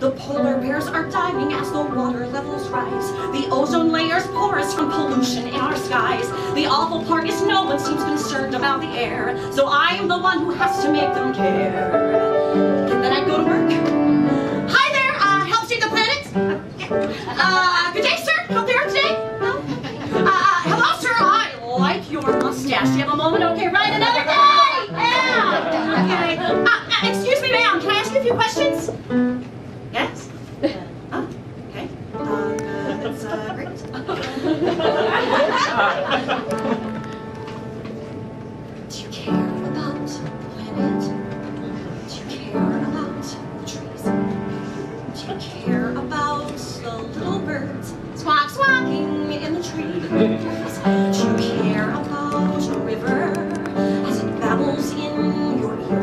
The polar bears are dying as the water levels rise. The ozone layer's porous from pollution in our skies. The awful part is no one seems concerned about the air, so I am the one who has to make them care. And then I'd go to work. Hi there, help save the planet. Good day, sir. Help there today? No? Hello, sir. I like your mustache. Do you have a moment? Okay, right, another day. Yeah. Okay. Excuse me, ma'am. Can I ask you a few questions? Yes? Okay. That's great. Do you care about the planet? Do you care about the trees? Do you care about the little birds squawking in the trees? Do you care about a river as it babbles in your ear?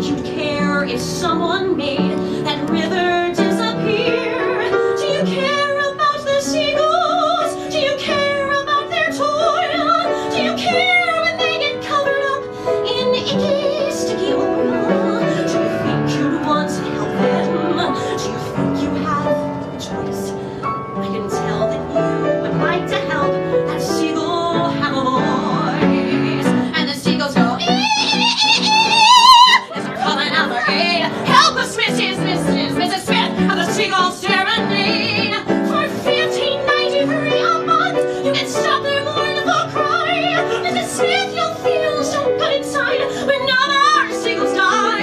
You'd care if someone made that river disappear. Do you care about the seagulls? Do you care about their toil? Do you care when they get covered up in icky, sticky oil? Do you think you'd want to help them? Do you think you have a choice? I can tell that you would like to help that seagull have a voice. And the seagulls go, Mrs. Smith of the Seagull Serenade. For $15.93 a month, you can stop their mournful cry. Mrs. Smith, you'll feel so good inside when none of our seagulls die.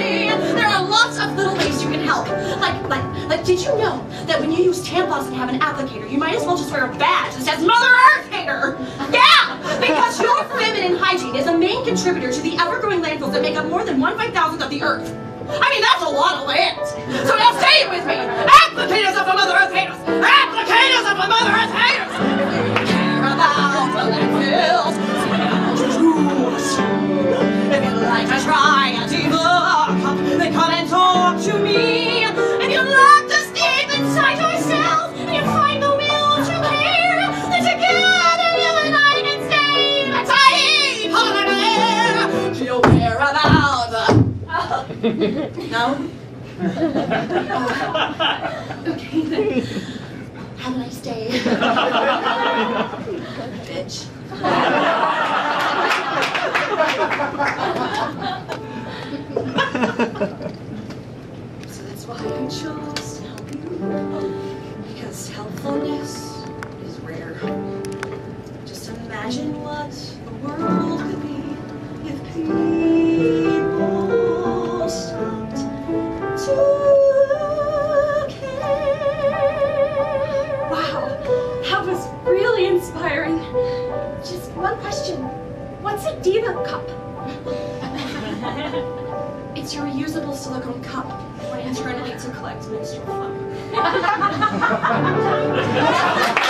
There are lots of little ways you can help. Like, did you know that when you use tampons and have an applicator, you might as well just wear a badge that says Mother Earth Hater? Yeah! Because your feminine hygiene is a main contributor to the ever-growing landfills that make up more than 1/5000 of the Earth. I mean, that's a lot of land. So now say it with me. Applicators of the Mother Earth Haters. Applicators of the Mother Earth Haters. If you care about the landfills, see how to choose. If you'd like to try a deeper cup, then come and talk to me. If you'd like to escape inside yourself, and you find the will to care, then together you and I can save a tiny polar bear. Do you care about the... No? Okay, then. Have a nice day. Bitch. So that's why I chose to help you. Because helpfulness is rare. Just imagine what the world could be if people stopped to care. Wow, that was really inspiring. Just one question. What's a diva cup? It's your reusable silicone cup when internally to collect menstrual flow.